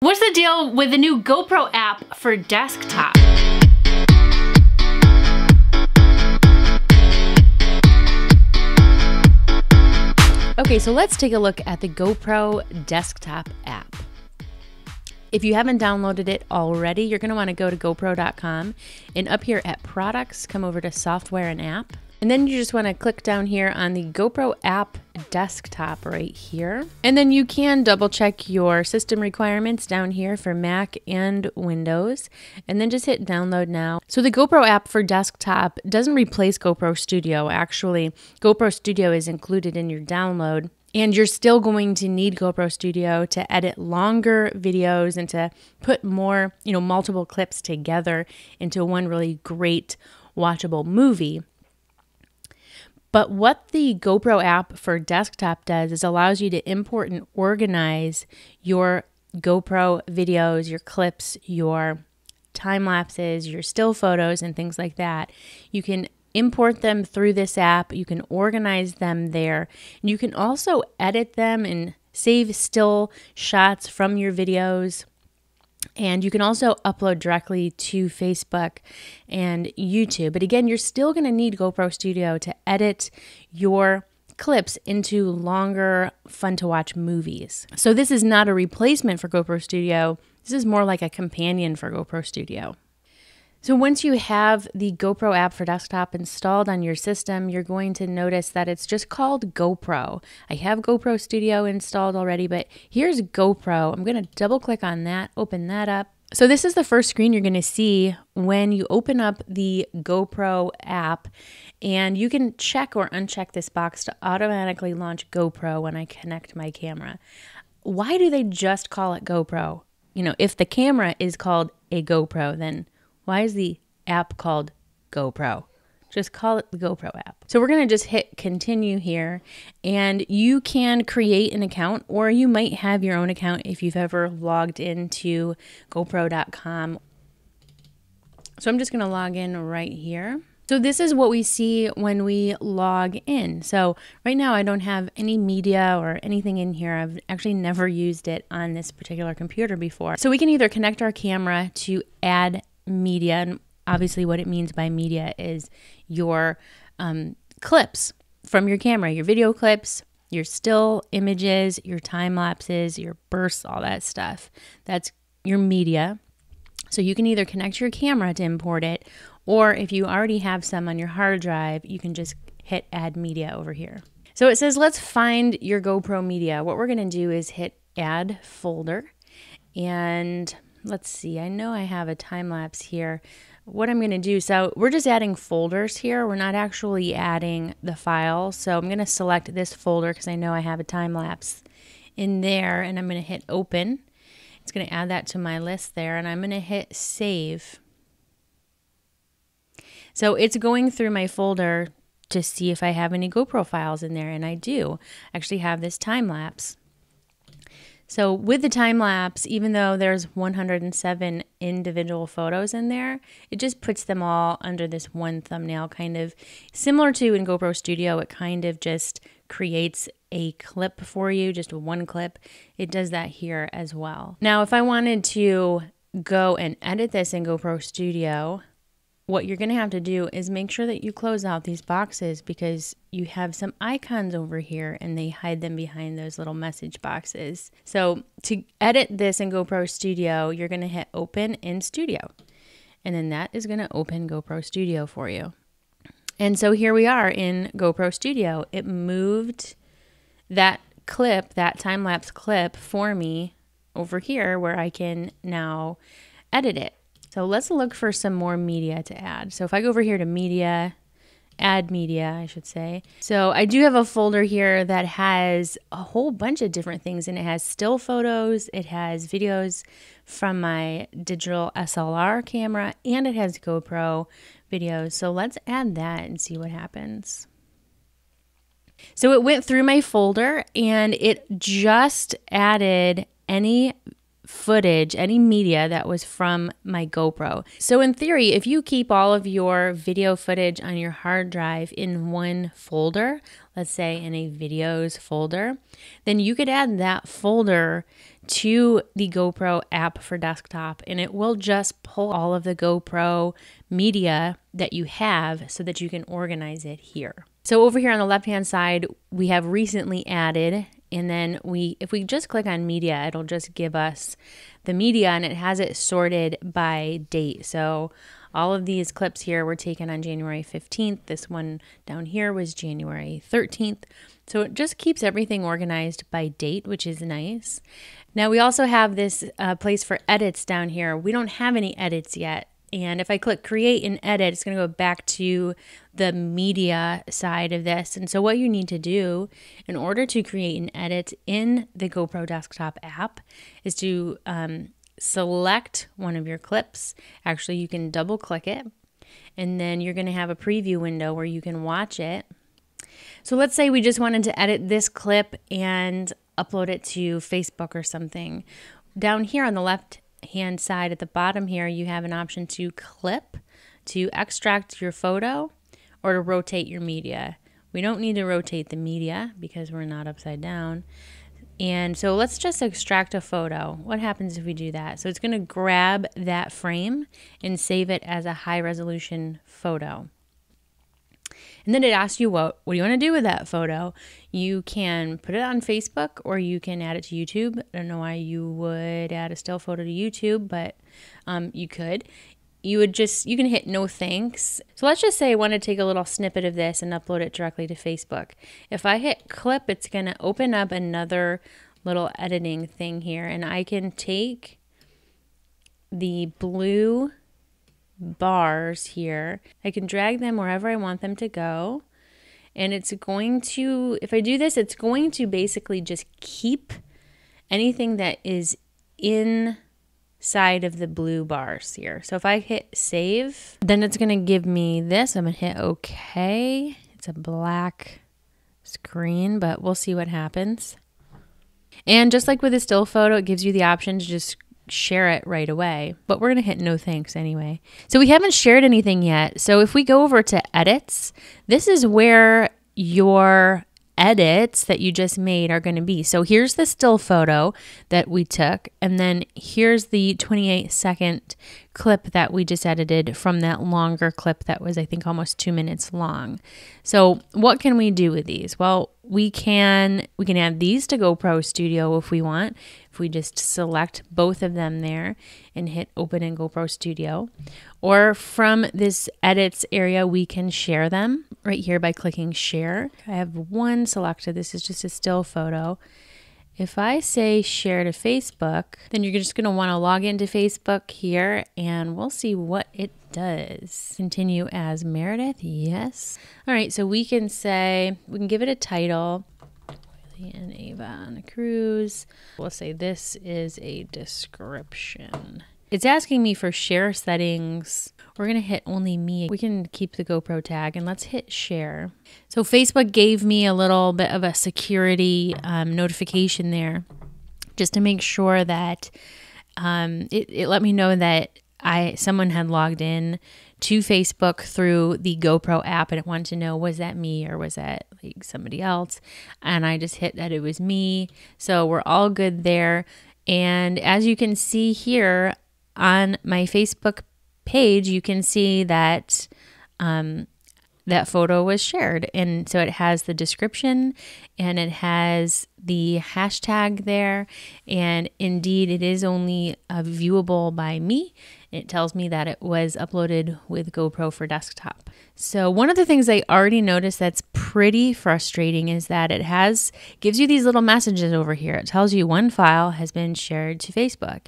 What's the deal with the new GoPro app for desktop? Okay, so let's take a look at the GoPro desktop app. If you haven't downloaded it already, you're going to want to go to GoPro.com, and up here at products, come over to software and app. And then you just want to click down here on the GoPro app desktop right here. And then you can double check your system requirements down here for Mac and Windows. And then just hit download now. So the GoPro app for desktop doesn't replace GoPro Studio. Actually, GoPro Studio is included in your download. And you're still going to need GoPro Studio to edit longer videos and to put more, multiple clips together into one really great watchable movie. But what the GoPro app for desktop does is allows you to import and organize your GoPro videos, your clips, your time lapses, your still photos, and things like that. You can import them through this app. You can organize them there. You can also edit them and save still shots from your videos. And you can also upload directly to Facebook and YouTube. But again, you're still going to need GoPro Studio to edit your clips into longer, fun-to-watch movies. So this is not a replacement for GoPro Studio. This is more like a companion for GoPro Studio. So once you have the GoPro app for desktop installed on your system, you're going to notice that it's just called GoPro. I have GoPro Studio installed already, but here's GoPro. I'm going to double click on that, open that up. So this is the first screen you're going to see when you open up the GoPro app, and you can check or uncheck this box to automatically launch GoPro when I connect my camera. Why do they just call it GoPro? If the camera is called a GoPro, then why is the app called GoPro? Just call it the GoPro app. So we're going to just hit continue here, and you can create an account, or you might have your own account if you've ever logged into GoPro.com. So I'm just going to log in right here. So this is what we see when we log in. So right now I don't have any media or anything in here. I've actually never used it on this particular computer before. So we can either connect our camera to add media, and obviously what it means by media is your clips from your camera, your video clips, your still images, your time lapses, your bursts, all that stuff. That's your media. So you can either connect your camera to import it, or if you already have some on your hard drive, you can just hit add media over here. So it says, let's find your GoPro media. What we're going to do is hit add folder, and let's see, I know I have a time lapse here. What I'm going to do, so we're just adding folders here. We're not actually adding the file. So I'm going to select this folder because I know I have a time lapse in there, and I'm going to hit open. It's going to add that to my list there, and I'm going to hit save. So it's going through my folder to see if I have any GoPro files in there, and I do actually have this time lapse. So with the time lapse, even though there's 107 individual photos in there, it just puts them all under this one thumbnail, kind of similar to in GoPro Studio. It kind of just creates a clip for you, just one clip. It does that here as well. Now, if I wanted to go and edit this in GoPro Studio, what you're going to have to do is make sure that you close out these boxes, because you have some icons over here and they hide them behind those little message boxes. So to edit this in GoPro Studio, you're going to hit open in Studio, and then that is going to open GoPro Studio for you. And so here we are in GoPro Studio. It moved that clip, that time-lapse clip, for me over here where I can now edit it. So let's look for some more media to add. So if I go over here to media, add media, I should say. So I do have a folder here that has a whole bunch of different things, and it has still photos, it has videos from my digital SLR camera, and it has GoPro videos. So let's add that and see what happens. So it went through my folder, and it just added any footage, any media that was from my GoPro. So in theory, if you keep all of your video footage on your hard drive in one folder, let's say in a videos folder, then you could add that folder to the GoPro app for desktop, and it will just pull all of the GoPro media that you have so that you can organize it here. So over here on the left-hand side, we have recently added, and then if we just click on media, it'll just give us the media, and it has it sorted by date. So all of these clips here were taken on January 15th. This one down here was January 13th. So it just keeps everything organized by date, which is nice. Now we also have this place for edits down here. We don't have any edits yet. And if I click create and edit, it's going to go back to the media side of this. And so what you need to do in order to create an edit in the GoPro Desktop app is to select one of your clips. Actually, you can double click it, and then you're going to have a preview window where you can watch it. So let's say we just wanted to edit this clip and upload it to Facebook or something. Down here on the left hand side at the bottom here, you have an option to clip, to extract your photo, or to rotate your media. We don't need to rotate the media because we're not upside down. And so let's just extract a photo. What happens if we do that? So it's going to grab that frame and save it as a high resolution photo. And then it asks you, what do you want to do with that photo? You can put it on Facebook, or you can add it to YouTube. I don't know why you would add a still photo to YouTube, but you could. You can hit no thanks. So let's just say I want to take a little snippet of this and upload it directly to Facebook. If I hit clip, it's going to open up another little editing thing here, and I can take the blue bars here. I can drag them wherever I want them to go, and it's going to, if I do this, it's going to basically just keep anything that is inside of the blue bars here. So if I hit save, then it's going to give me this. I'm going to hit okay. It's a black screen, but we'll see what happens. And just like with a still photo, it gives you the option to just share it right away, but we're going to hit no thanks anyway. So we haven't shared anything yet. So if we go over to edits, this is where your edits that you just made are going to be. So here's the still photo that we took, and then here's the 28-second clip that we just edited from that longer clip that was, I think, almost 2 minutes long. So what can we do with these? Well, we can add these to GoPro Studio if we want. If we just select both of them there and hit open in GoPro Studio, or from this edits area, we can share them right here by clicking share. I have one selected. This is just a still photo. If I say share to Facebook, then you're just going to want to log into Facebook here, and we'll see what it does. Continue as Meredith. Yes. All right. So we can say, we can give it a title, and Ava on a cruise. We'll say this is a description. It's asking me for share settings. We're going to hit only me. We can keep the GoPro tag, and let's hit share. So Facebook gave me a little bit of a security notification there just to make sure that it let me know that someone had logged in to Facebook through the GoPro app, and it wanted to know, was that me or was that like somebody else? And I just hit that it was me. So we're all good there. And as you can see here on my Facebook page, you can see that that photo was shared. And so it has the description, and it has the hashtag there. And indeed, it is only viewable by me. It tells me that it was uploaded with GoPro for desktop. So one of the things I already noticed that's pretty frustrating is that it gives you these little messages over here. It tells you one file has been shared to Facebook.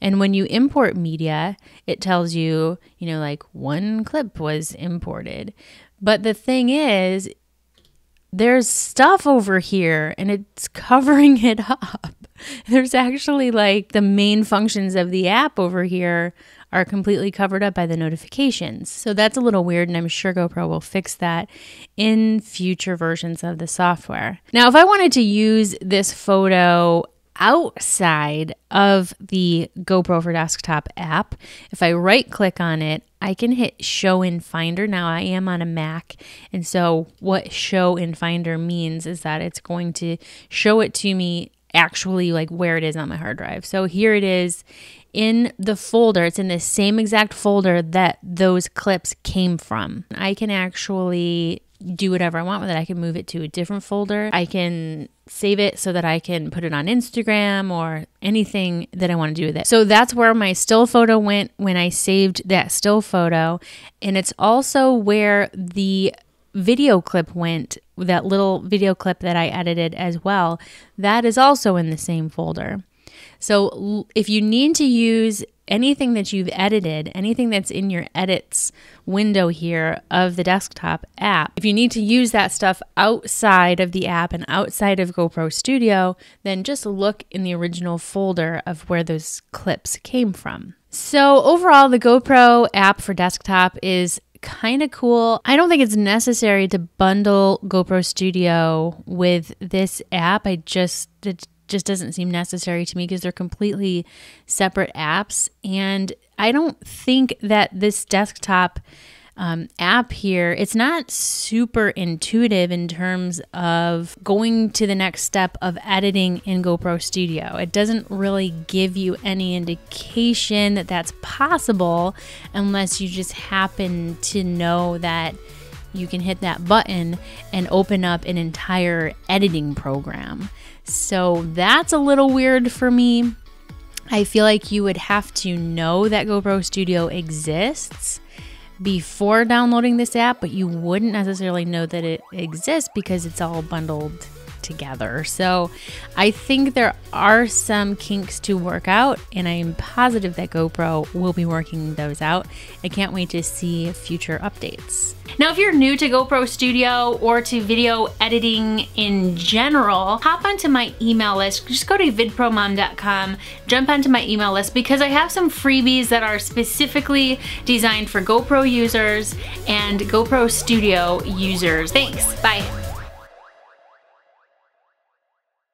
And when you import media, it tells you, you know, like one clip was imported. But the thing is, there's stuff over here and it's covering it up. There's actually like the main functions of the app over here are completely covered up by the notifications. So that's a little weird, and I'm sure GoPro will fix that in future versions of the software. Now, if I wanted to use this photo outside of the GoPro for Desktop app, if I right click on it, I can hit show in Finder. Now I am on a Mac, and so what show in Finder means is that it's going to show it to me actually like where it is on my hard drive. So here it is in the folder. It's in the same exact folder that those clips came from. I can actually do whatever I want with it. I can move it to a different folder. I can save it so that I can put it on Instagram or anything that I want to do with it. So that's where my still photo went when I saved that still photo. And it's also where the video clip went, that little video clip that I edited as well. That is also in the same folder. So if you need to use anything that you've edited, anything that's in your edits window here of the desktop app, if you need to use that stuff outside of the app and outside of GoPro Studio, then just look in the original folder of where those clips came from. So overall, the GoPro app for desktop is kind of cool. I don't think it's necessary to bundle GoPro Studio with this app. It just doesn't seem necessary to me because they're completely separate apps. And I don't think that this desktop app here, it's not super intuitive in terms of going to the next step of editing in GoPro Studio. It doesn't really give you any indication that that's possible unless you just happen to know that you can hit that button and open up an entire editing program. So that's a little weird for me. I feel like you would have to know that GoPro Studio exists before downloading this app, but you wouldn't necessarily know that it exists because it's all bundled together. So I think there are some kinks to work out, and I'm positive that GoPro will be working those out. I can't wait to see future updates. Now, if you're new to GoPro Studio or to video editing in general, hop onto my email list. Just go to vidpromom.com, jump onto my email list, because I have some freebies that are specifically designed for GoPro users and GoPro Studio users. Thanks, bye.